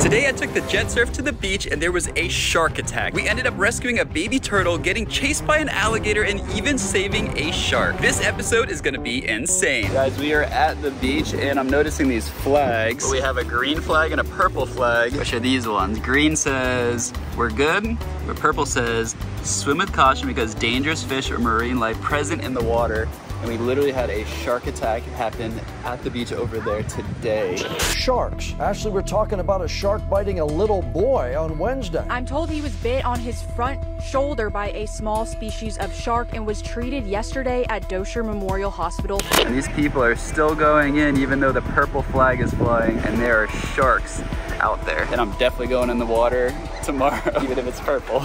Today I took the jet surf to the beach and there was a shark attack. We ended up rescuing a baby turtle, getting chased by an alligator, and even saving a shark. This episode is gonna be insane. Guys, we are at the beach and I'm noticing these flags. We have a green flag and a purple flag, which are these ones. Green says, we're good, but purple says, swim with caution because dangerous fish or marine life present in the water. And we literally had a shark attack happen at the beach over there today. Sharks. Ashley, we're talking about a shark biting a little boy on Wednesday. I'm told he was bit on his front shoulder by a small species of shark and was treated yesterday at Dosher Memorial Hospital. And these people are still going in even though the purple flag is flying, and there are sharks out there. And I'm definitely going in the water tomorrow, even if it's purple.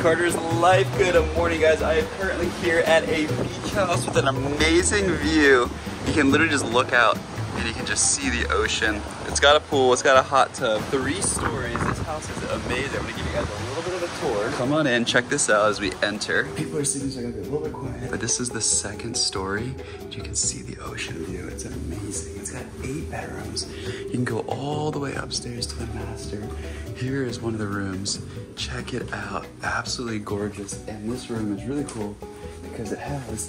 Carter's life. Good morning, guys. I am currently here at a beach house with an amazing view. You can literally just look out and you can just see the ocean. It's got a pool, it's got a hot tub, 3 stories. This house is amazing. I'm gonna give you guys a little bit of a tour. Come on in, check this out as we enter. People are sleeping, so I gotta be a little bit quiet. But this is the 2nd story. You can see the ocean view, it's amazing. It's got 8 bedrooms. You can go all the way upstairs to the master. Here is one of the rooms. Check it out, absolutely gorgeous. And this room is really cool because it has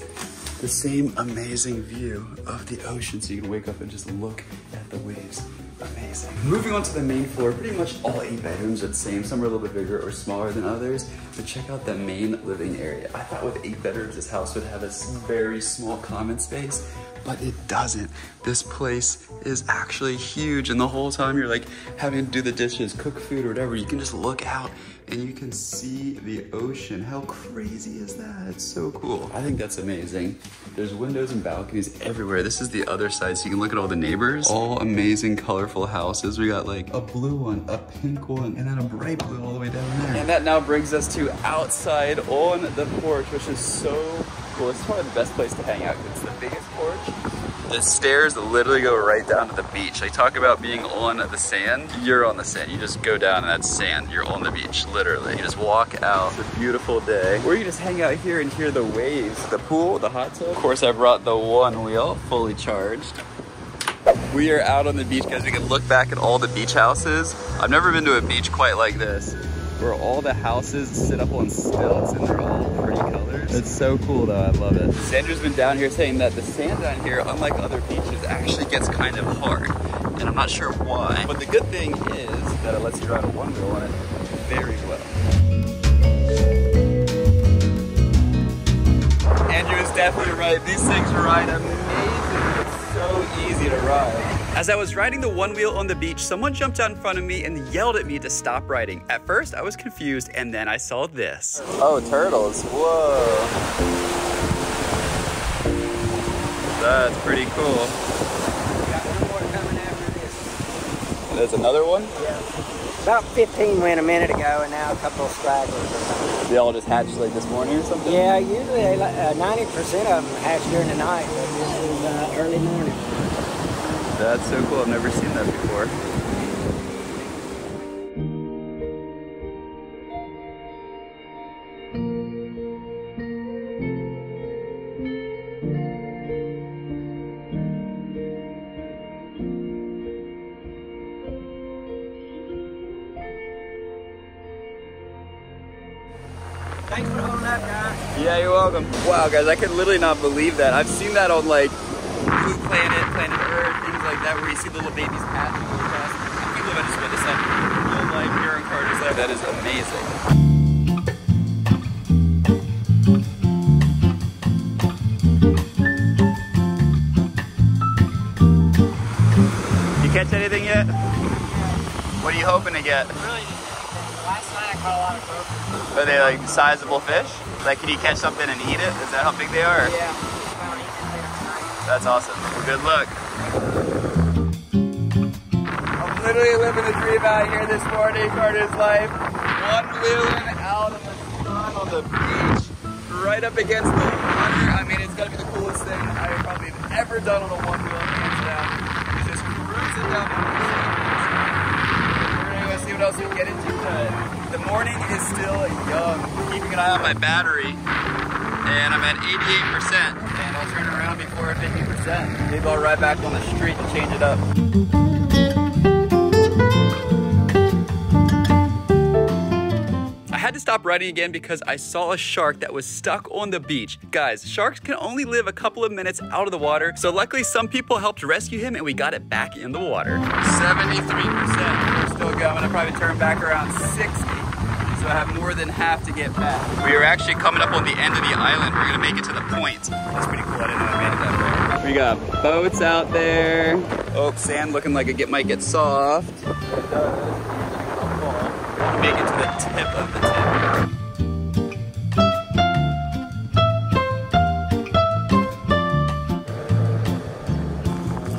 the same amazing view of the ocean, so you can wake up and just look at the waves. Amazing. Moving on to the main floor, pretty much all 8 bedrooms are the same. Some are a little bit bigger or smaller than others, but check out the main living area. I thought with 8 bedrooms, this house would have a very small common space, but it doesn't. This place is actually huge, and the whole time you're like having to do the dishes, cook food or whatever, you can just look out and you can see the ocean. How crazy is that? It's so cool. I think that's amazing. There's windows and balconies everywhere. This is the other side, so you can look at all the neighbors. All amazing, colorful houses. We got like a blue one, a pink one, and then a bright blue all the way down there. And that now brings us to outside on the porch, which is so cool. It's probably the best place to hang out. It's the biggest porch. The stairs literally go right down to the beach. They talk about being on the sand. You're on the sand. You just go down and that's sand. You're on the beach, literally. You just walk out. It's a beautiful day. Or you just hang out here and hear the waves. The pool, the hot tub. Of course, I brought the one wheel, fully charged. We are out on the beach because we can look back at all the beach houses. I've never been to a beach quite like this, where all the houses sit up on stilts and they're all pretty colors. It's so cool though, I love it. Sandra's been down here saying that the sand down here, unlike other beaches, actually gets kind of hard. And I'm not sure why. But the good thing is that it lets you ride a one wheel on it very well. Andrew is definitely right, these things ride amazing. It's so easy to ride. As I was riding the one wheel on the beach, someone jumped out in front of me and yelled at me to stop riding. At first, I was confused, and then I saw this. Oh, turtles, whoa. That's pretty cool. We got one more coming after this. There's another one? Yeah. About 15 went a minute ago, and now a couple of stragglers or something. They all just hatched like this morning or something? Yeah, usually 90% of them hatch during the night, but this is early morning. That's so cool, I've never seen that before. Thanks for holding that, guy. Yeah, you're welcome. Wow, guys, I could literally not believe that. I've seen that on like Blue Planet Earth, things like that, where you see little babies paddling across. People have just witnessed that real life here in Carter's life. That is amazing. You catch anything yet? What are you hoping to get? Really, last night I caught a lot of croakers. Are they like sizable fish? Like, can you catch something and eat it? Is that how big they are? Yeah. That's awesome. Well, good luck. I'm literally living the dream out here this morning. Carter's life. One wheeling out in the sun on the beach, right up against the water. I mean, it's got to be the coolest thing I've probably ever done on a one wheel. Hands down. It's just cruising down the beach. We're gonna go see what else we can get into today. The morning is still young. Keeping an eye on my battery, and I'm at 88%. And I'll turn around before 50%. Maybe I'll ride back on the street and change it up. had to stop riding again because I saw a shark that was stuck on the beach. Guys, sharks can only live a couple of minutes out of the water, so luckily some people helped rescue him and we got it back in the water. 73%, we're still going. I'm gonna probably turn back around 60. So I have more than half to get back. We are actually coming up on the end of the island. We're gonna make it to the point. That's pretty cool, I didn't know we made it that way. We got boats out there. Oh, sand looking like it might get soft. It does. Make it to the tip of the tip.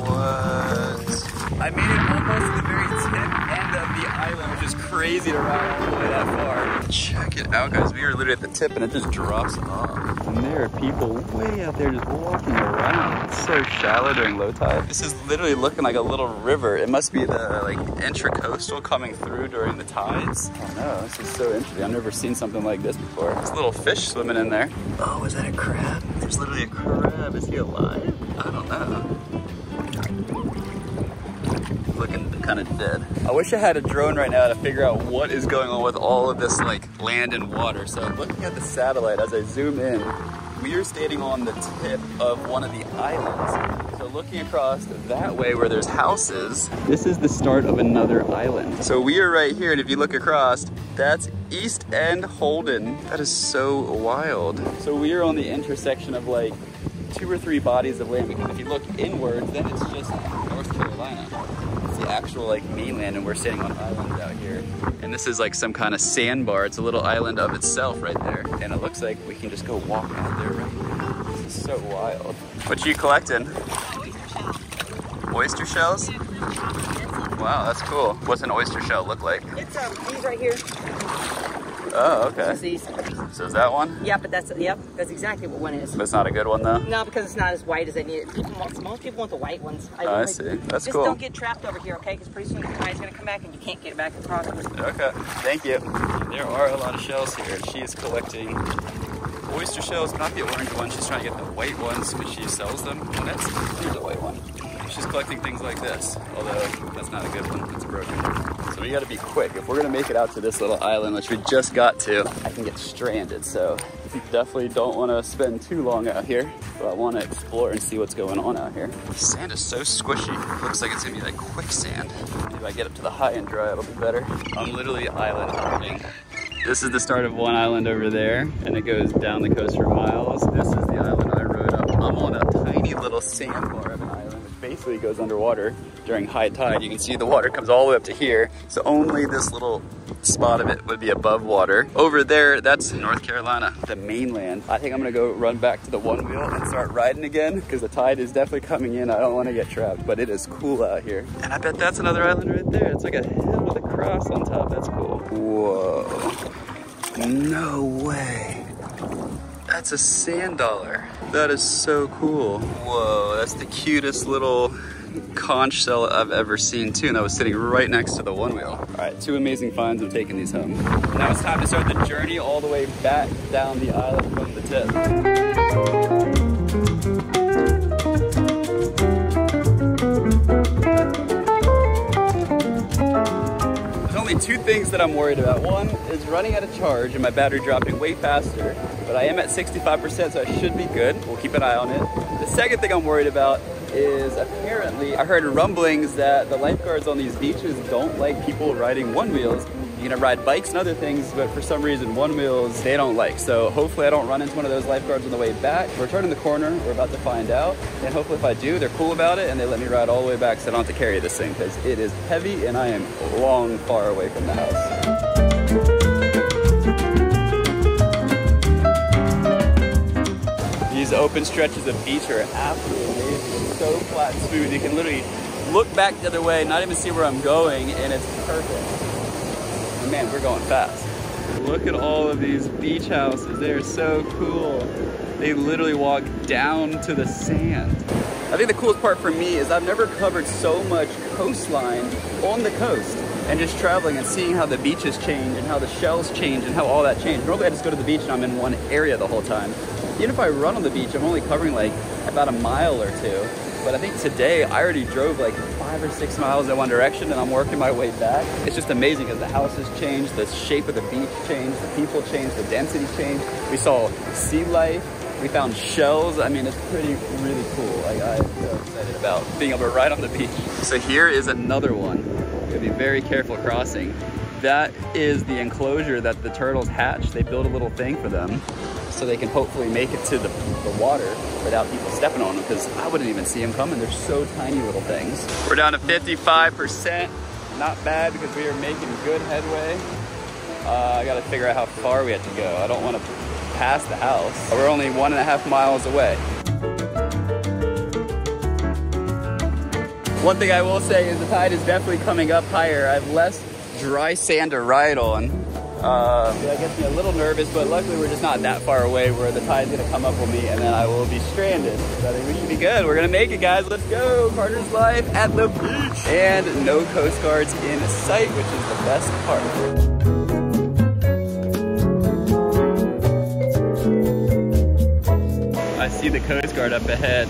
What? I made it almost to the very tip end of the island, which is crazy to ride all the way that far. Check it out, guys. We are literally at the tip and it just drops off. And there are people way out there just walking around. It's so shallow during low tide. This is literally looking like a little river. It must be the like intracoastal coming through during the tides. I know, this is so interesting. I've never seen something like this before. There's a little fish swimming in there. Oh, is that a crab? There's literally a crab. Is he alive? I don't know. Looking kind of dead. I wish I had a drone right now to figure out what is going on with all of this like land and water. So looking at the satellite as I zoom in, we are standing on the tip of one of the islands. So looking across that way where there's houses, this is the start of another island. So we are right here, and if you look across, that's East End Holden. That is so wild. So we are on the intersection of like two or three bodies of land, because if you look inwards, then it's just North Carolina. Actual like mainland, and we're sitting on islands out here, and this is like some kind of sandbar. It's a little island of itself right there, and it looks like we can just go walk out there right now. This is so wild. What you collecting? Oyster shells. Wow, that's cool. What's an oyster shell look like? It's these right here. Oh, okay. So is that one? Yeah, but that's, yep, that's exactly what one is. But it's not a good one though? No, because it's not as white as I need it. Most people want the white ones. I see. That's cool. Just don't get trapped over here, okay? Because pretty soon the tide's going to come back and you can't get it back across. Okay, thank you. There are a lot of shells here. She is collecting oyster shells, not the orange ones. She's trying to get the white ones, but she sells them. And that's the white one. She's collecting things like this, although that's not a good one. It's broken. So we gotta be quick. If we're gonna make it out to this little island, which we just got to, I can get stranded. So you definitely don't wanna spend too long out here, but I wanna explore and see what's going on out here. The sand is so squishy. Looks like it's gonna be like quicksand. If I get up to the high and dry, it'll be better. I'm literally island hopping. This is the start of one island over there, and it goes down the coast for miles. This is the island I rode up. I'm on a tiny little sandbar of an island, which basically goes underwater. During high tide, you can see the water comes all the way up to here. So only this little spot of it would be above water. Over there, that's North Carolina, the mainland. I think I'm gonna go run back to the one wheel and start riding again, because the tide is definitely coming in. I don't wanna get trapped, but it is cool out here. And I bet that's another island right there. It's like a hill with a cross on top. That's cool. Whoa, no way. That's a sand dollar. That is so cool. Whoa, that's the cutest little conch shell I've ever seen too, and that was sitting right next to the one wheel. All right, two amazing finds. I'm taking these home. Now it's time to start the journey all the way back down the island from the tip. There's only two things that I'm worried about. One is running out of charge and my battery dropping way faster, but I am at 65%, so I should be good. We'll keep an eye on it. The second thing I'm worried about is apparently I heard rumblings that the lifeguards on these beaches don't like people riding one wheels. You can ride bikes and other things, but for some reason one wheels they don't like. So hopefully I don't run into one of those lifeguards on the way back. We're turning the corner, we're about to find out, and hopefully if I do, they're cool about it and they let me ride all the way back so I don't have to carry this thing, because it is heavy and I am long far away from the house. These open stretches of beach are absolutely amazing. So flat and smooth. You can literally look back the other way, not even see where I'm going, and it's perfect. And man, we're going fast. Look at all of these beach houses. They are so cool. They literally walk down to the sand. I think the coolest part for me is I've never covered so much coastline on the coast, and just traveling and seeing how the beaches change and how the shells change and how all that changed. Normally I just go to the beach and I'm in one area the whole time. Even if I run on the beach, I'm only covering like about a mile or two. But I think today I already drove like 5 or 6 miles in one direction and I'm working my way back. It's just amazing because the house has changed, the shape of the beach changed, the people changed, the density changed. We saw sea life, we found shells. I mean, it's pretty, really cool. Like, I'm so excited about being able to ride on the beach. So here is another one. You gotta be very careful crossing. That is the enclosure that the turtles hatch. They build a little thing for them so they can hopefully make it to the water without people stepping on them, because I wouldn't even see them coming. They're so tiny little things. We're down to 55%. Not bad, because we are making good headway. I gotta figure out how far we have to go. I don't want to pass the house. We're only 1.5 miles away. One thing I will say is the tide is definitely coming up higher. I have less dry sand to ride on. That gets me a little nervous, but luckily we're just not that far away where the tide's gonna come up with me and then I will be stranded. But I think we should be good. We're gonna make it, guys. Let's go. Carter's life at the beach. And no coast guards in sight, which is the best part. I see the coast guard up ahead.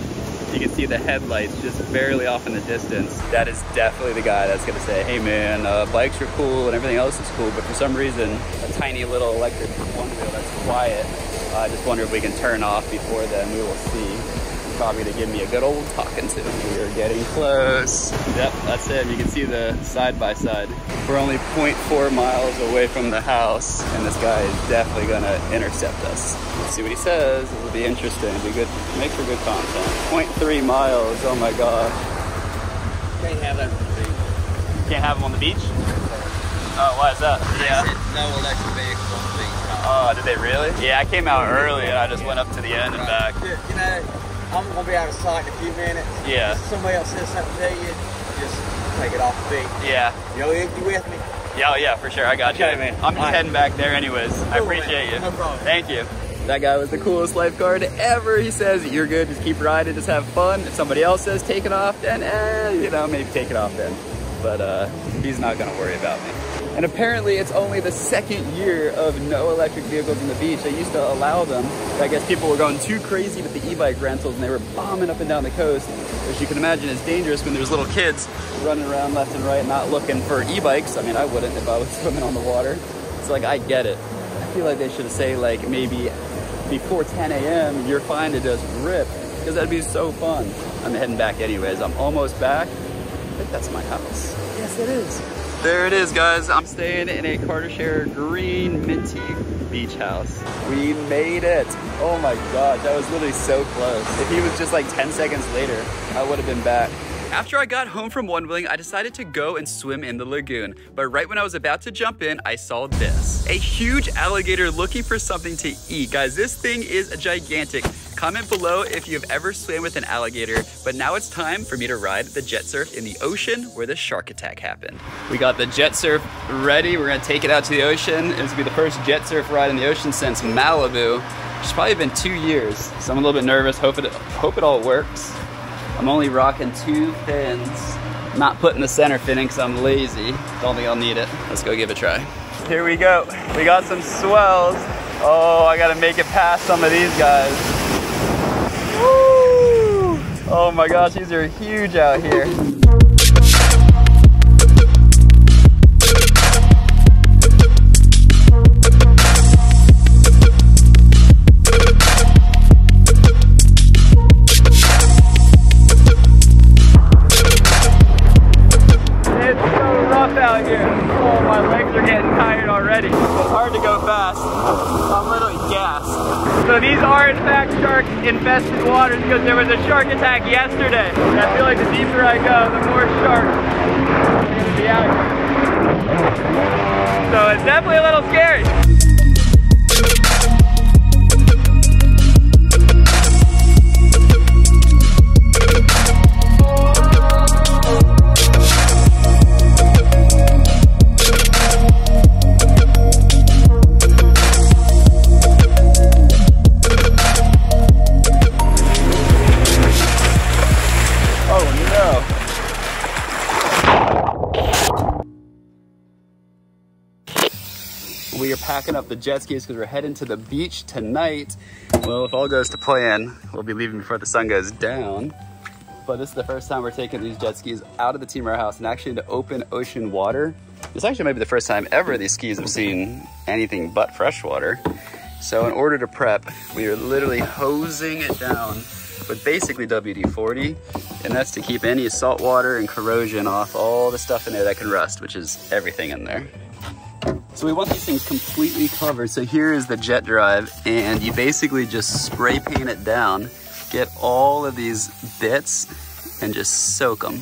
You can see the headlights just barely off in the distance. That is definitely the guy that's gonna say, hey man, bikes are cool and everything else is cool, but for some reason, a tiny little electric one wheel that's quiet. I just wonder if we can turn off before then. We will see. He's probably gonna give me a good old talking to. We are getting close. Yep, that's it. You can see the side-by-side. We're only 0.4 miles away from the house, and this guy is definitely gonna intercept us. Let's see what he says. It'll be interesting. It'll be good. Make for good content. 0.3 miles. Oh my god. Can't have that on the beach. Can't have them on the beach? Oh, why is that? Yeah. No electric vehicles on the beach. Oh, did they really? Yeah, I came out early and I just went up to the end and back. You know, I'm gonna be out of sight in a few minutes. Yeah. If somebody else says something to you, just take it off the beach. Yeah. Yo, you with me? Yeah, yeah, for sure. I got you. Okay, man. I'm just heading back there anyways. Cool, I appreciate you. No problem. Thank you. That guy was the coolest lifeguard ever. He says, you're good, just keep riding, just have fun. If somebody else says take it off, then you know, maybe take it off then. But he's not gonna worry about me. And apparently it's only the second year of no electric vehicles on the beach. They used to allow them. I guess people were going too crazy with the e-bike rentals and they were bombing up and down the coast, which you can imagine is dangerous when there's little kids running around left and right not looking for e-bikes. I mean, I wouldn't if I was swimming on the water. It's like, I get it. I feel like they should say like maybe before 10 a.m. you're fine to just rip, because that'd be so fun. I'm heading back anyways. I'm almost back. I think that's my house. Yes, it is. There it is, guys. I'm staying in a Carter Share Green Minty Beach House. We made it. Oh my gosh, that was literally so close. If he was just like 10 seconds later, I would have been back. After I got home from windwheeling, I decided to go and swim in the lagoon. But right when I was about to jump in, I saw this. A huge alligator looking for something to eat. Guys, this thing is gigantic. Comment below if you've ever swam with an alligator, but now it's time for me to ride the jet surf in the ocean where the shark attack happened. We got the jet surf ready. We're gonna take it out to the ocean. It's gonna be the first jet surf ride in the ocean since Malibu. It's probably been 2 years, so I'm a little bit nervous. Hope it all works. I'm only rocking 2 fins. I'm not putting the center fin in because I'm lazy. Don't think I'll need it. Let's go give it a try. Here we go. We got some swells. Oh, I gotta make it past some of these guys. Oh my gosh, these are huge out here. Infested waters, because there was a shark attack yesterday. And I feel like the deeper I go, the more sharks are going to be out here. So it's definitely a little scary. We are packing up the jet skis because we're heading to the beach tonight. Well, if all goes to plan, we'll be leaving before the sun goes down. but this is the first time we're taking these jet skis out of the Team RAR house and actually into open ocean water. This actually might be the first time ever these skis have seen anything but fresh water. So in order to prep, we are literally hosing it down with basically WD-40, and that's to keep any salt water and corrosion off all the stuff in there that can rust, which is everything in there. So we want these things completely covered. So here is the jet drive, and you basically just spray paint it down, get all of these bits and just soak them.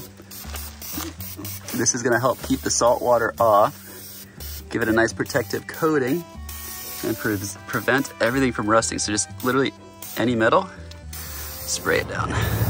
This is gonna help keep the salt water off, give it a nice protective coating, and prevent everything from rusting. So just literally any metal, spray it down.